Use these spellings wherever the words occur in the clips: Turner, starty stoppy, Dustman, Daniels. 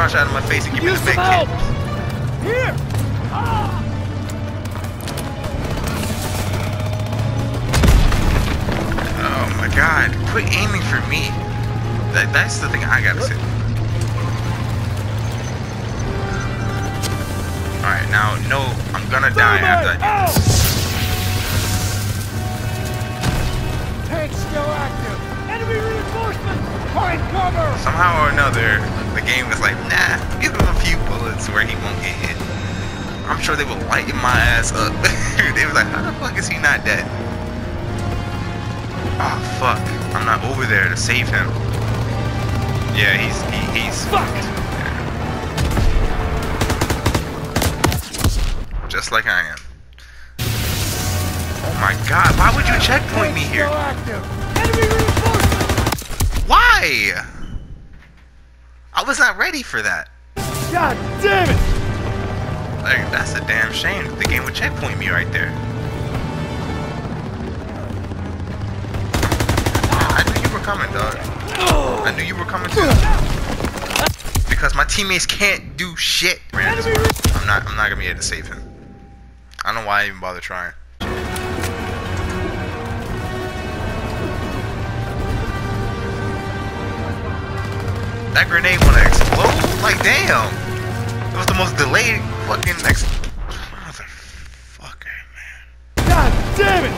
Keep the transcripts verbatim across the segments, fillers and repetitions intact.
crotch out of my face and give me the big kick. Here! Ah! Oh my god, quit aiming for me. That, that's the thing I gotta say. Alright, now, no, I'm gonna die after I do this. Tank still active. Enemy reinforcements! Find cover! Somehow or another, the game is like, nah, give him a few bullets where he won't get hit. I'm sure they will lighten my ass up. They were like, how the fuck is he not dead? Oh fuck, I'm not over there to save him. Yeah, he's, he, he's fucked. Just like I am. Oh my god, why would you checkpoint me here? Why? I was not ready for that. God damn it! Like, that's a damn shame. The game would checkpoint me right there. I knew you were coming, dog. I knew you were coming too. Because my teammates can't do shit. Man, I'm not. I'm not gonna be able to save him. I don't know why I even bother trying. That grenade wanna explode? Like, damn! It was the most delayed fucking ex- Motherfucker, man. God damn it!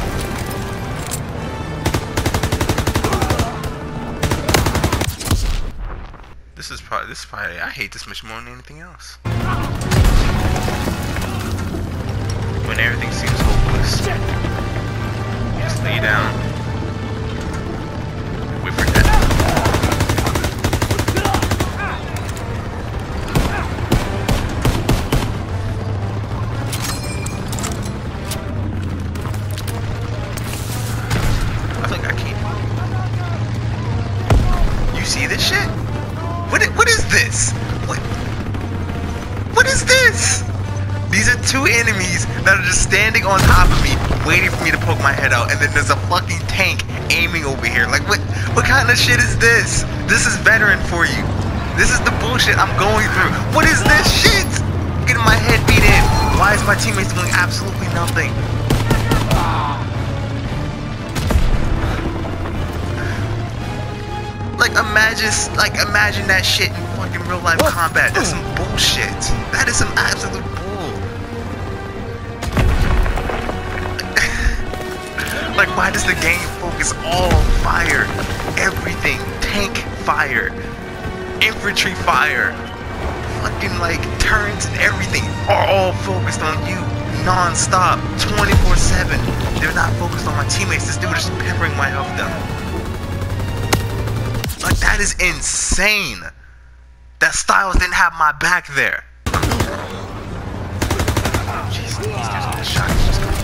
This is probably, this is probably, I hate this mission more than anything else. When everything seems hopeless. Just lay down. Standing on top of me, waiting for me to poke my head out, and then there's a fucking tank aiming over here. Like, what what kind of shit is this? This is veteran for you. This is the bullshit I'm going through. What is this shit? I'm getting my head beat in. Why is my teammates doing absolutely nothing? Like, imagine, like, imagine that shit in fucking real life combat. That's some bullshit. That is some absolute bullshit. Like, why does the game focus all fire? Everything. Tank fire. Infantry fire. Fucking, like, turrets and everything are all focused on you. Non-stop. twenty-four seven. They're not focused on my teammates. This dude is peppering my health down. Like, that is insane. That Styles didn't have my back there. Jesus, these dudes with the shots just coming.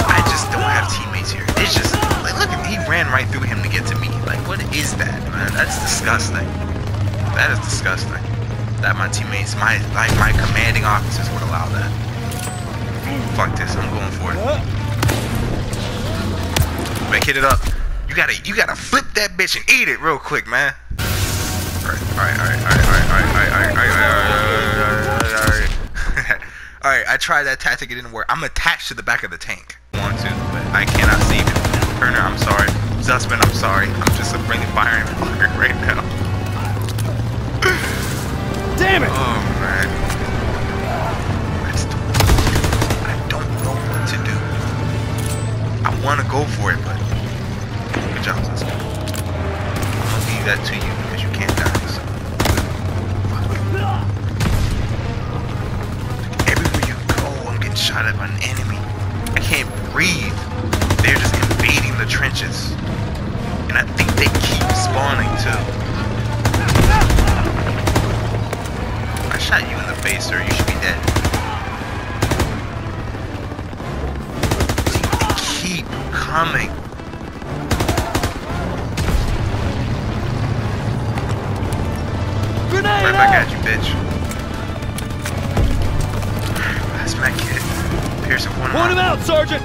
I just don't have teammates here. It's just, like, look, he ran right through him to get to me. Like, what is that, man? That's disgusting. That is disgusting. That my teammates, my, like, my commanding officers would allow that. Fuck this, I'm going for it. Man, hit it up. You gotta, you gotta flip that bitch and eat it real quick, man. Alright, alright, alright, alright, alright, alright, alright, alright, alright, alright, alright, alright. Alright, I tried that tactic, it didn't work. I'm attached to the back of the tank. Want to, but I cannot save him. Turner, I'm sorry. Dustman, I'm sorry. I'm just a friendly firing fucker right now. Damn it! Oh man. I just don't, I don't know what to do. I wanna go for it, but good job, Dustman. I'm gonna leave that to you because you can't die. So. Everywhere you go, I'm getting shot at by an enemy. I can't breathe. They're just invading the trenches. And I think they keep spawning too. I shot you in the face, sir. You should be dead. They keep coming. Grenade! Right back at you, bitch. That's my kid. Point him out, Sergeant!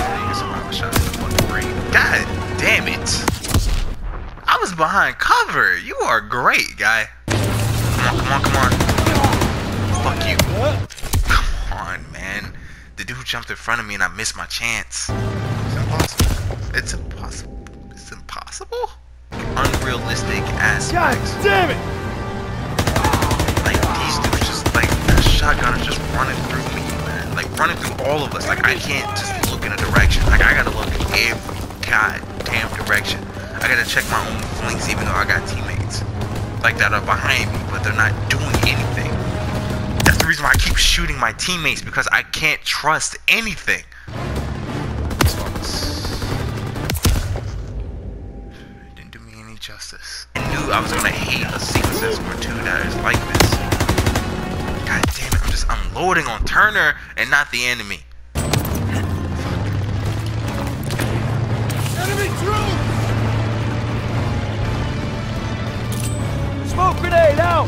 Here's a rocket shot. behind cover. You are great, guy. Come on, come on, come on. Fuck you. Come on, man. The dude jumped in front of me and I missed my chance. It's impossible. It's impossible. It's impossible? Unrealistic aspects. God damn it! Like, these dudes just, like, that shotgun is just running through me, man. Like, running through all of us. Like, I can't just look in a direction. Like, I gotta look every goddamn direction. I gotta check my own flanks, even though I got teammates like that are behind me, but they're not doing anything. That's the reason why I keep shooting my teammates, because I can't trust anything. It didn't do me any justice. I knew I was gonna hate a sequence or two that is like this. God damn it! I'm just unloading on Turner and not the enemy. Enemy troops! Smoke grenade out!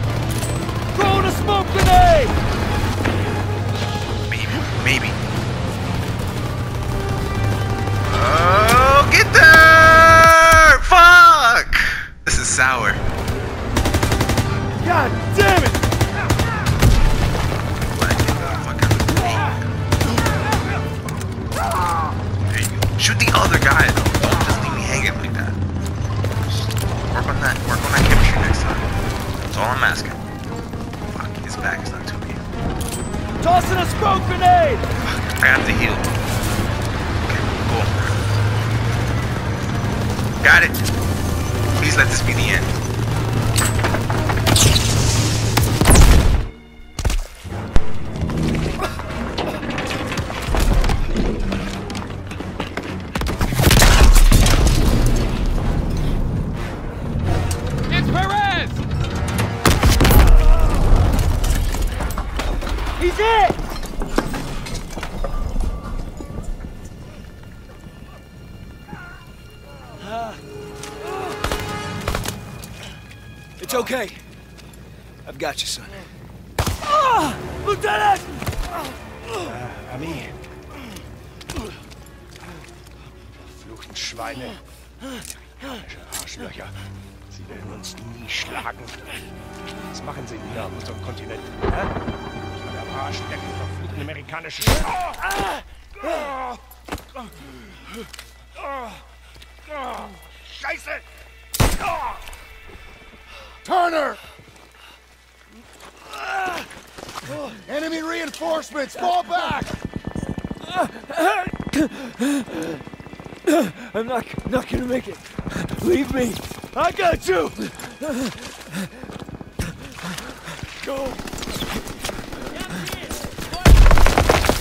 Throw the smoke grenade! Maybe, maybe. Oh, get there! Fuck! This is sour. God damn it! There you go. Shoot the other guy though. Don't just leave me hanging like that. Just work on that. Work on that chemistry next time. That's all I'm asking. Fuck, his back is not too big. Tossing a smoke grenade! Fuck, I have to heal. Okay, cool. Got it. Please let this be the end. It's okay. I've got you, son. Ah, Lieutenant! Uh, Ami. Verfluchten Schweine. Amerikanische Arschlöcher. Sie werden uns nie schlagen. Was machen sie denn da auf unserem Kontinent? Hä? Ich meine, am Arsch der verfluchten amerikanischen. Scheiße! Turner! Enemy reinforcements! Fall back! I'm not, not gonna make it. Leave me! I got you! Go!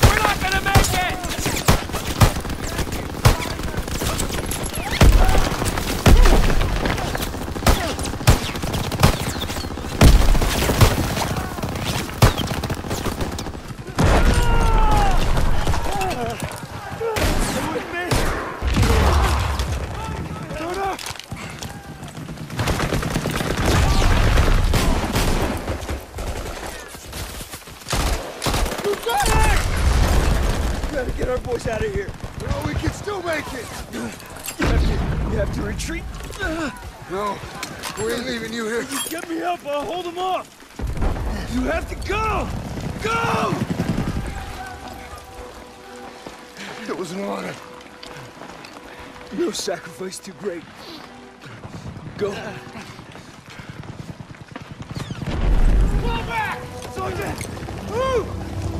We're not gonna make it! Get our boys out of here. No, we can still make it. You have to, you have to retreat. No, we ain't leaving you here. You get me help, I'll hold them off. You have to go. Go! It was an honor. No sacrifice too great. Go. Fall back! Sergeant! Move!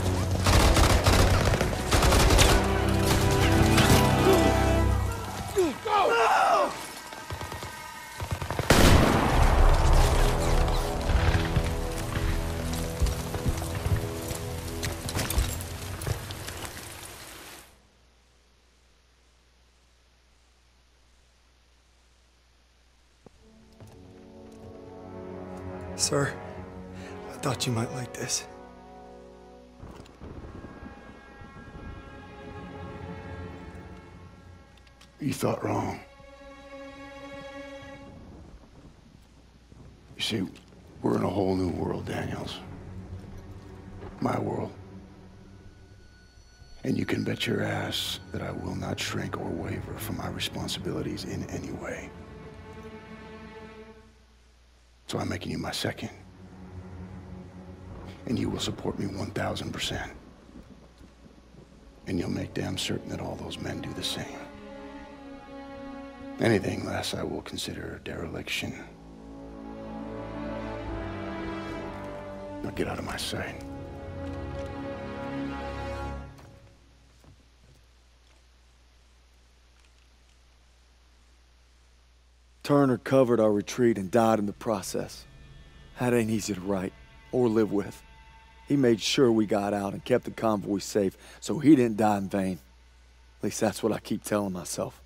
Go! Sir. I thought you might like this. You thought wrong. You see, we're in a whole new world, Daniels. My world. And you can bet your ass that I will not shrink or waver from my responsibilities in any way. So I'm making you my second. And you will support me one thousand percent. And you'll make damn certain that all those men do the same. Anything less I will consider a dereliction. Now get out of my sight. Turner covered our retreat and died in the process. That ain't easy to write or live with. He made sure we got out and kept the convoy safe, so he didn't die in vain. At least that's what I keep telling myself.